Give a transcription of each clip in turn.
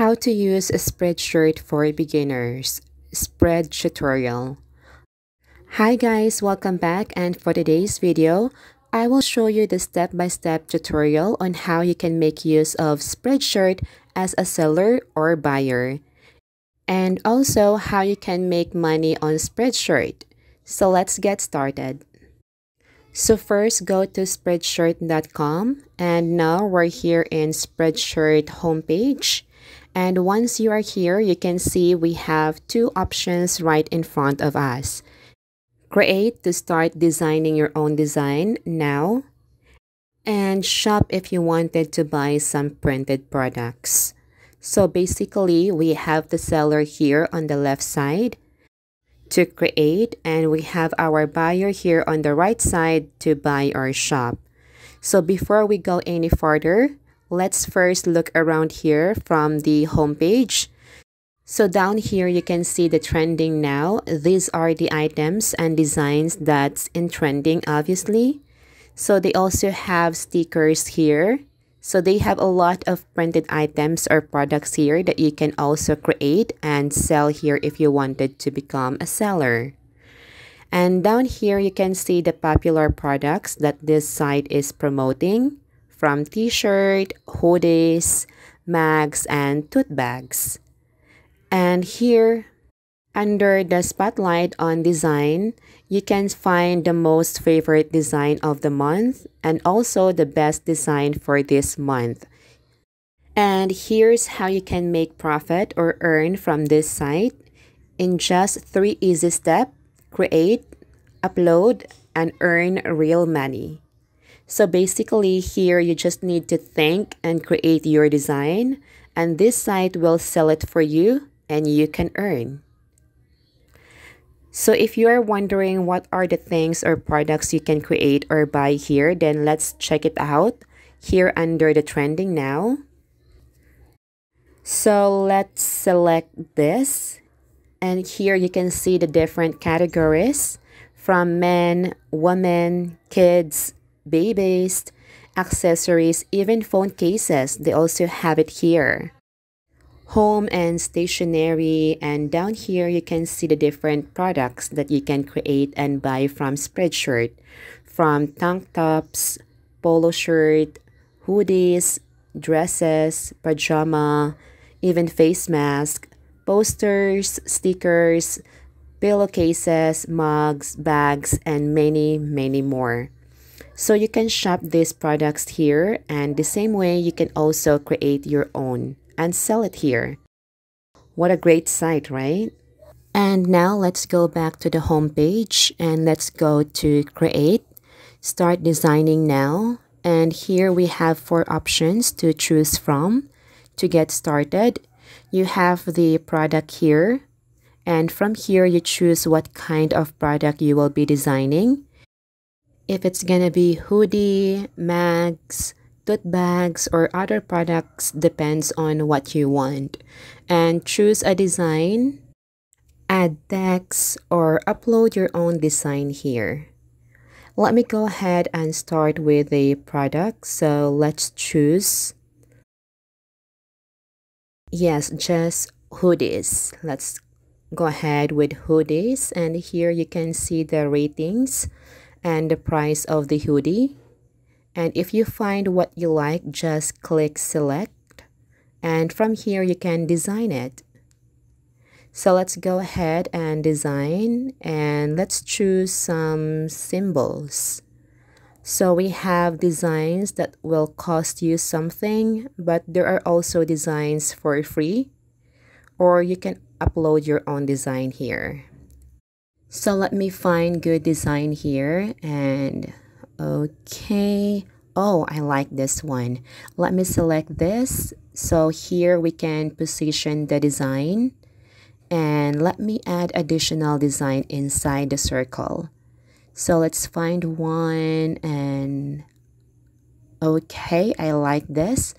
How to use a Spreadshirt for Beginners Spread Tutorial. Hi guys, welcome back, and for today's video, I will show you the step-by-step tutorial on how you can make use of Spreadshirt as a seller or buyer, and also how you can make money on Spreadshirt. So let's get started. So first, go to Spreadshirt.com, and now we're here in Spreadshirt homepage. And once you are here, you can see we have two options right in front of us. Create to start designing your own design now. And shop if you wanted to buy some printed products. So basically, we have the seller here on the left side to create, and we have our buyer here on the right side to buy or shop. So before we go any further, let's first look around here from the homepage. So down here, you can see the trending now. These are the items and designs that's in trending, obviously. So they also have stickers here. So they have a lot of printed items or products here that you can also create and sell here if you wanted to become a seller. And down here, you can see the popular products that this site is promoting, from t-shirt, hoodies, mags, and tote bags. And here, under the spotlight on design, you can find the most favorite design of the month and also the best design for this month. And here's how you can make profit or earn from this site in just 3 easy steps: create, upload, and earn real money. So basically here, you just need to think and create your design, and this site will sell it for you and you can earn. So if you are wondering what are the things or products you can create or buy here, then let's check it out here under the trending now. So let's select this, and here you can see the different categories from men, women, kids, babies, accessories, even phone cases. They also have it here. Home and stationery. And down here, you can see the different products that you can create and buy from Spreadshirt, from tank tops, polo shirt, hoodies, dresses, pajama, even face mask, posters, stickers, pillowcases, mugs, bags, and many, many more. So you can shop these products here, and the same way you can also create your own and sell it here. What a great site, right? And now let's go back to the home page and let's go to create, start designing now. And here we have 4 options to choose from. To get started, you have the product here, and from here you choose what kind of product you will be designing. If it's gonna be hoodie, mags, tote bags, or other products, depends on what you want. And choose a design, add text, or upload your own design here. Let me go ahead and start with the product. So let's choose, yes, just hoodies. Let's go ahead with hoodies, and here you can see the ratings and the price of the hoodie. And if you find what you like, just click select, and from here you can design it. So let's go ahead and design, and let's choose some symbols. So we have designs that will cost you something, but there are also designs for free, or you can upload your own design here. So let me find good design here, and okay, oh, I like this one. Let me select this. So here we can position the design, and let me add additional design inside the circle. So let's find one, and okay, I like this,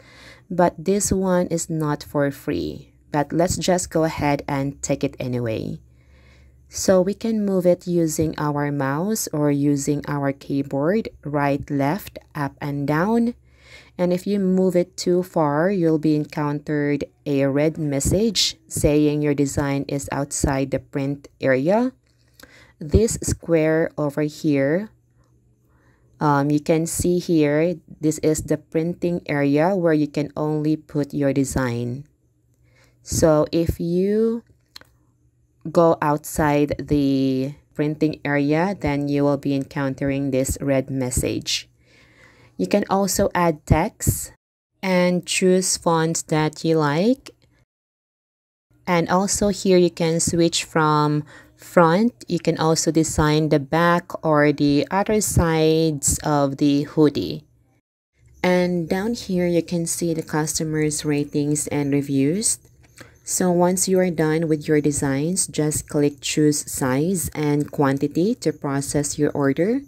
but this one is not for free, but let's just go ahead and take it anyway. So we can move it using our mouse or using our keyboard, right, left, up, and down. And if you move it too far, you'll be encountered a red message saying your design is outside the print area. This square over here, you can see here, this is the printing area where you can only put your design. So if you go outside the printing area, then you will be encountering this red message. You can also add text and choose fonts that you like. And also here you can switch from front. You can also design the back or the other sides of the hoodie. And down here you can see the customers' ratings and reviews. So once you are done with your designs, just click choose size and quantity to process your order.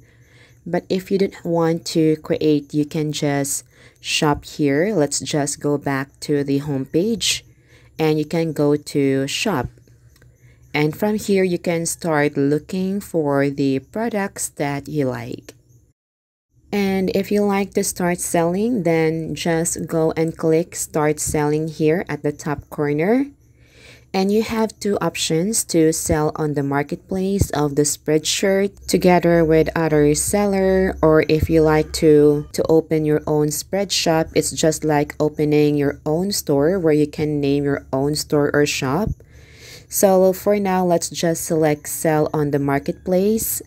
But if you don't want to create, you can just shop here. Let's just go back to the home page and you can go to shop. And from here, you can start looking for the products that you like. And if you like to start selling, then just go and click start selling here at the top corner. And you have two options to sell on the marketplace of the Spreadshirt together with other seller, or if you like to open your own Spreadshop, it's just like opening your own store where you can name your own store or shop. So for now, let's just select sell on the marketplace.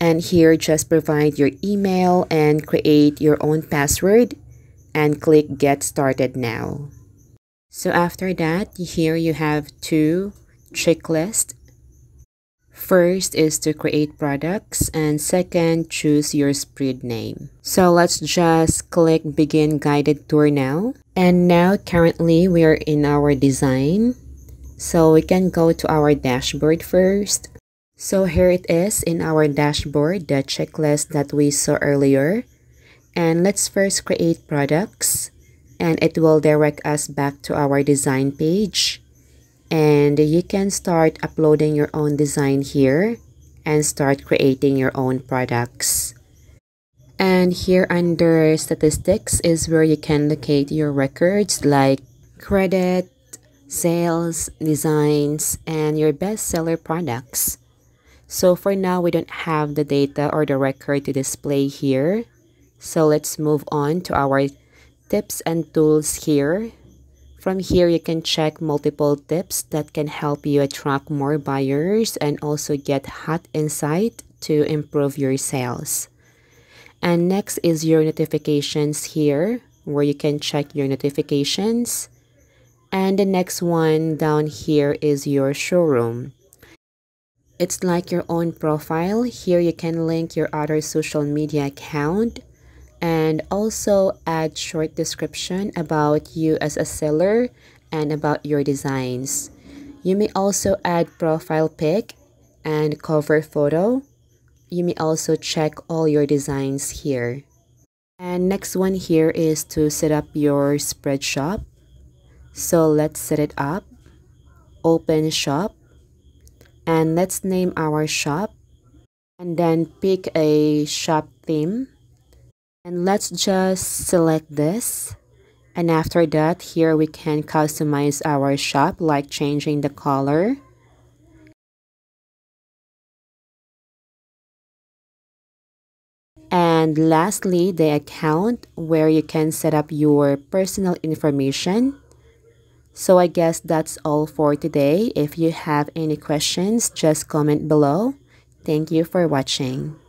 And here, just provide your email and create your own password and click Get Started Now. So after that, here you have two checklists. First is to create products and second, choose your spread name. So let's just click Begin Guided Tour Now. And now currently we are in our design. So we can go to our dashboard first. So here it is in our dashboard, the checklist that we saw earlier. And let's first create products. And it will direct us back to our design page. And you can start uploading your own design here and start creating your own products. And here under statistics is where you can locate your records like credit, sales, designs, and your bestseller products. So for now, we don't have the data or the record to display here. So let's move on to our tips and tools here. From here, you can check multiple tips that can help you attract more buyers and also get hot insight to improve your sales. And next is your notifications here, where you can check your notifications. And the next one down here is your showroom. It's like your own profile. Here you can link your other social media account and also add short description about you as a seller and about your designs. You may also add profile pic and cover photo. You may also check all your designs here. And next one here is to set up your Spreadshop. So let's set it up. Open shop. And let's name our shop and then pick a shop theme. And let's just select this. And after that, here we can customize our shop like changing the color. And lastly, the account where you can set up your personal information. So I guess that's all for today. If you have any questions, just comment below. Thank you for watching.